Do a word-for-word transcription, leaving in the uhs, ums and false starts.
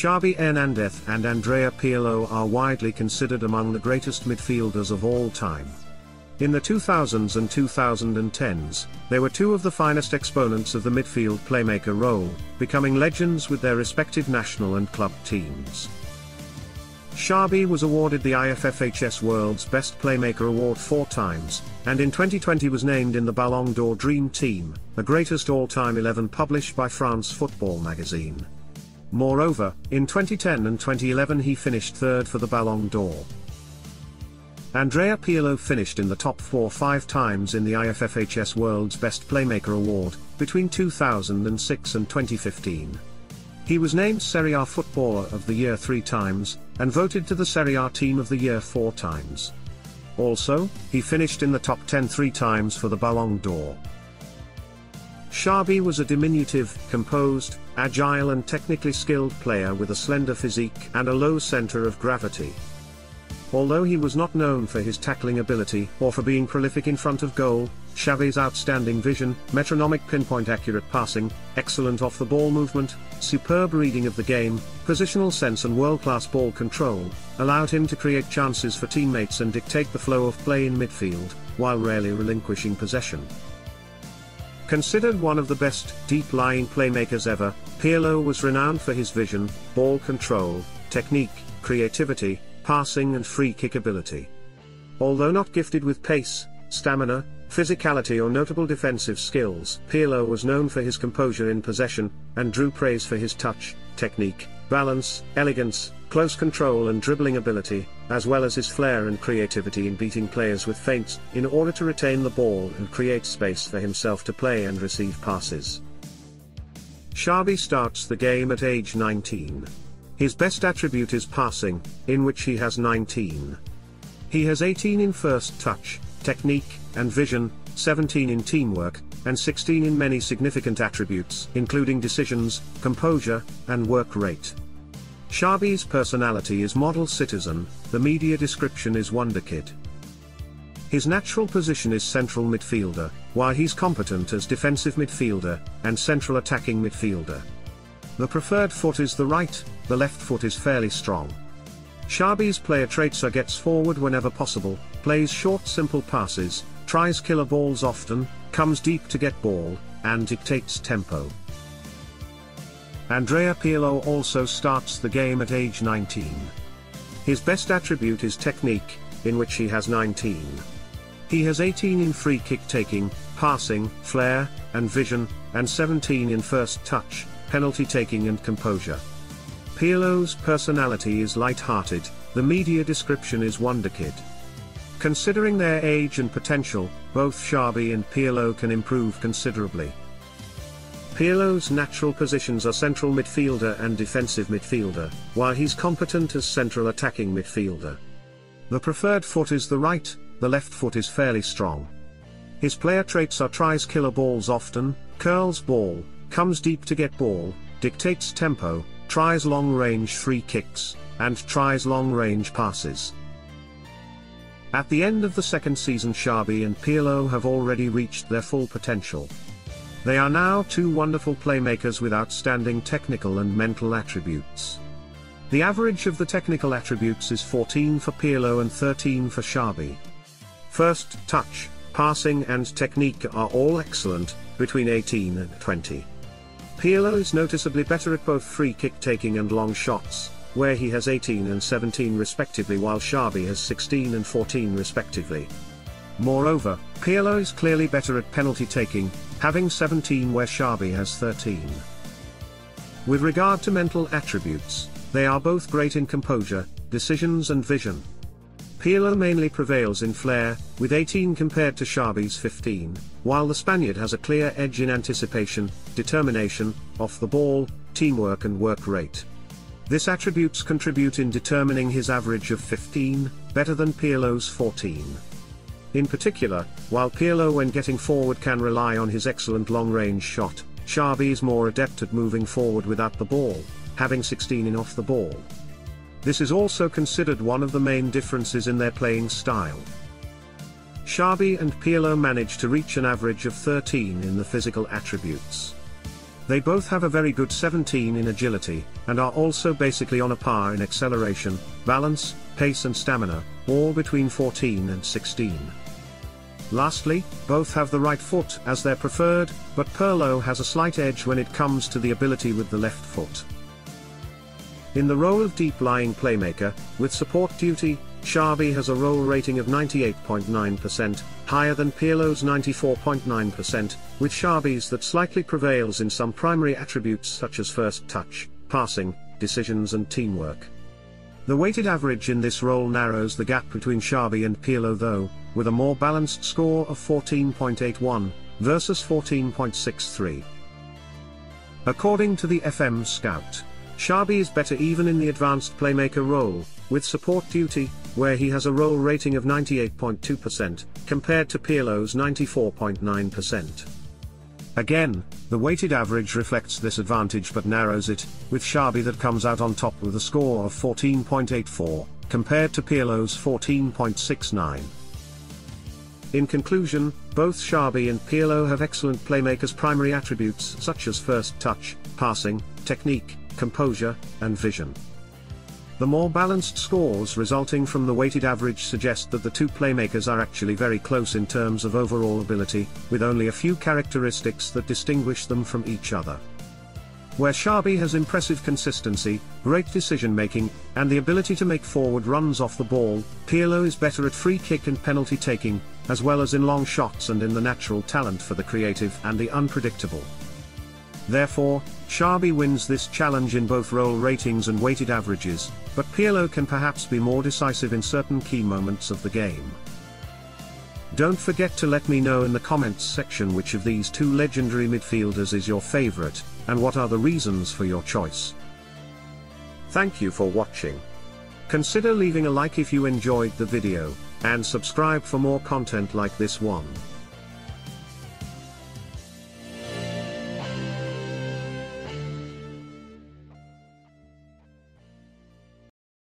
Xavi Hernandez and Andrea Pirlo are widely considered among the greatest midfielders of all time. In the two thousands and two thousand tens, they were two of the finest exponents of the midfield playmaker role, becoming legends with their respective national and club teams. Xavi was awarded the I F F H S World's Best Playmaker Award four times, and in twenty twenty was named in the Ballon d'Or Dream Team, the greatest all-time eleven published by France Football magazine. Moreover, in twenty ten and twenty eleven he finished third for the Ballon d'Or. Andrea Pirlo finished in the top four five times in the I F F H S World's Best Playmaker Award, between two thousand six and twenty fifteen. He was named Serie A Footballer of the Year three times, and voted to the Serie A Team of the Year four times. Also, he finished in the top ten three times for the Ballon d'Or. Xavi was a diminutive, composed, agile and technically skilled player with a slender physique and a low center of gravity. Although he was not known for his tackling ability or for being prolific in front of goal, Xavi's outstanding vision, metronomic pinpoint accurate passing, excellent off-the-ball movement, superb reading of the game, positional sense and world-class ball control, allowed him to create chances for teammates and dictate the flow of play in midfield, while rarely relinquishing possession. Considered one of the best, deep-lying playmakers ever, Pirlo was renowned for his vision, ball control, technique, creativity, passing and free-kick ability. Although not gifted with pace, stamina, physicality or notable defensive skills, Pirlo was known for his composure in possession, and drew praise for his touch, technique, balance, elegance, close control and dribbling ability, as well as his flair and creativity in beating players with feints, in order to retain the ball and create space for himself to play and receive passes. Xavi starts the game at age nineteen. His best attribute is passing, in which he has nineteen. He has eighteen in first touch, technique, and vision, seventeen in teamwork, and sixteen in many significant attributes, including decisions, composure, and work rate. Xavi's personality is model citizen, the media description is wonder kid. His natural position is central midfielder, while he's competent as defensive midfielder, and central attacking midfielder. The preferred foot is the right, the left foot is fairly strong. Xavi's player traits are gets forward whenever possible, plays short simple passes, tries killer balls often, comes deep to get ball, and dictates tempo. Andrea Pirlo also starts the game at age nineteen. His best attribute is technique, in which he has nineteen. He has eighteen in free kick taking, passing, flair, and vision, and seventeen in first touch, penalty taking and composure. Pirlo's personality is light-hearted, the media description is wonderkid. Considering their age and potential, both Xavi and Pirlo can improve considerably. Pirlo's natural positions are central midfielder and defensive midfielder, while he's competent as central attacking midfielder. The preferred foot is the right, the left foot is fairly strong. His player traits are tries killer balls often, curls ball, comes deep to get ball, dictates tempo, tries long-range free kicks, and tries long-range passes. At the end of the second season, Xavi and Pirlo have already reached their full potential. They are now two wonderful playmakers with outstanding technical and mental attributes. The average of the technical attributes is fourteen for Pirlo and thirteen for Xavi. First touch, passing and technique are all excellent, between eighteen and twenty. Pirlo is noticeably better at both free kick taking and long shots, where he has eighteen and seventeen respectively, while Xavi has sixteen and fourteen respectively. Moreover, Pirlo is clearly better at penalty taking, having seventeen where Xavi has thirteen. With regard to mental attributes, they are both great in composure, decisions and vision. Pirlo mainly prevails in flair, with eighteen compared to Xavi's fifteen, while the Spaniard has a clear edge in anticipation, determination, off the ball, teamwork and work rate. These attributes contribute in determining his average of fifteen, better than Pirlo's fourteen. In particular, while Pirlo when getting forward can rely on his excellent long-range shot, Xavi is more adept at moving forward without the ball, having sixteen in off the ball. This is also considered one of the main differences in their playing style. Xavi and Pirlo managed to reach an average of thirteen in the physical attributes. They both have a very good seventeen in agility, and are also basically on a par in acceleration, balance, pace and stamina, all between fourteen and sixteen. Lastly, both have the right foot as their preferred, but Pirlo has a slight edge when it comes to the ability with the left foot. In the role of deep-lying playmaker, with support duty, Xavi has a role rating of ninety-eight point nine percent, higher than Pirlo's ninety-four point nine percent, with Xavi's that slightly prevails in some primary attributes such as first touch, passing, decisions and teamwork. The weighted average in this role narrows the gap between Xavi and Pirlo though, with a more balanced score of fourteen point eight one, versus fourteen point six three. According to the F M Scout, Xavi is better even in the advanced playmaker role, with support duty, where he has a role rating of ninety-eight point two percent, compared to Pirlo's ninety-four point nine percent. Again, the weighted average reflects this advantage but narrows it, with Xavi that comes out on top with a score of fourteen point eight four, compared to Pirlo's fourteen point six nine. In conclusion, both Xavi and Pirlo have excellent playmakers' primary attributes such as first touch, passing, technique, composure, and vision. The more balanced scores resulting from the weighted average suggest that the two playmakers are actually very close in terms of overall ability, with only a few characteristics that distinguish them from each other. Where Xavi has impressive consistency, great decision-making, and the ability to make forward runs off the ball, Pirlo is better at free kick and penalty taking, as well as in long shots and in the natural talent for the creative and the unpredictable. Therefore, Xavi wins this challenge in both role ratings and weighted averages, but Pirlo can perhaps be more decisive in certain key moments of the game. Don't forget to let me know in the comments section which of these two legendary midfielders is your favorite, and what are the reasons for your choice. Thank you for watching. Consider leaving a like if you enjoyed the video, and subscribe for more content like this one.